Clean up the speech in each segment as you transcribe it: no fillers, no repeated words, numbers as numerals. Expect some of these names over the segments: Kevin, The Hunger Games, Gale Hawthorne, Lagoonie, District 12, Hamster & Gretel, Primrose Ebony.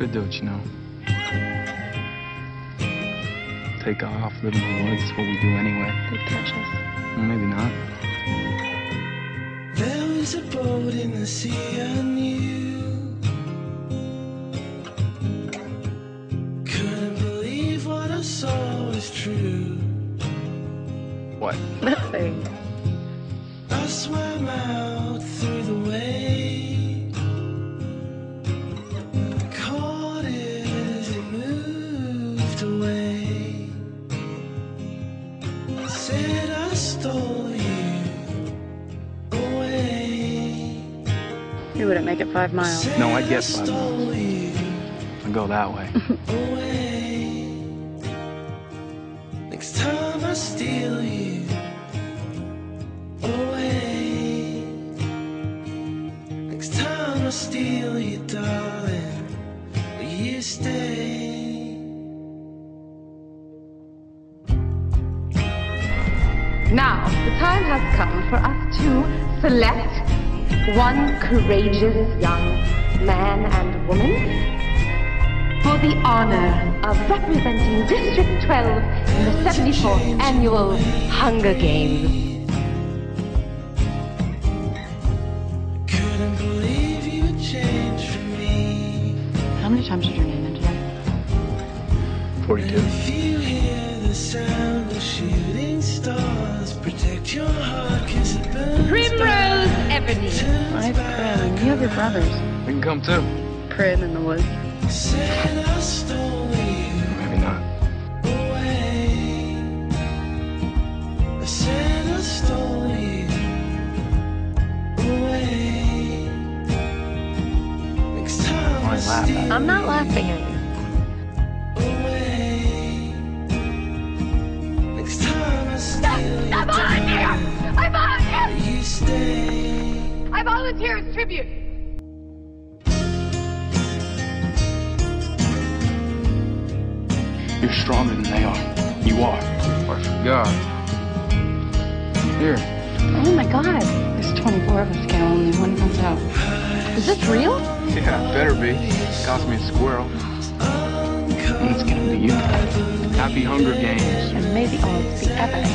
could do it, you know. Take off, live in the woods, what we do anyway. They'd catch us. Maybe not. There was a boat in the sea I knew. Couldn't believe what I saw was true. What? Nothing. I swam out through the waves, caught it as it moved away. Said I stole you away. You wouldn't make it 5 miles. Said no, I'd get 5 miles. I'd go that way. Away. Next time I steal you away. Next time I steal you, darling, will you stay? Now, the time has come for us to select one courageous young man and woman for the honor of representing District 12 in the 74th Annual Hunger Games. How many times did your name enter that? 42. If you hear the sound of shooting stars, protect your heart, kiss it burns. Primrose Ebony. I have Prim. You have your brothers. They can come too. Prim in the woods. Said I stole you. Maybe not. Away. I said I stole you. Away. I'm not laughing at you. Next time I steal, I volunteer! I volunteer! I volunteer as tribute! You're stronger than they are. You are. Worship God. Here. Oh my God. There's 24 of us, Gale. Only one comes out. Is this real? Yeah, better be. It cost me a squirrel. And it's gonna be you. Happy Hunger Games. And maybe I'll be epic.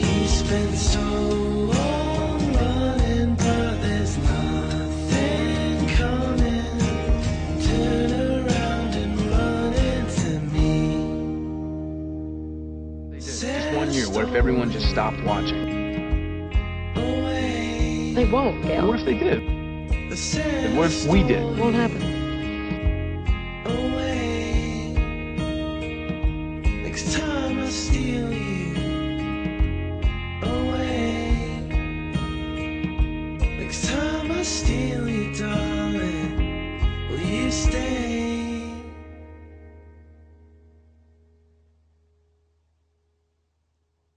He spent so long running, but there's nothing coming. Turn around and run into me. They did. Just 1 year. What if everyone just stopped watching? They won't, Gale. What if they did? And what if we did? Won't happen. Away. Next time I steal you.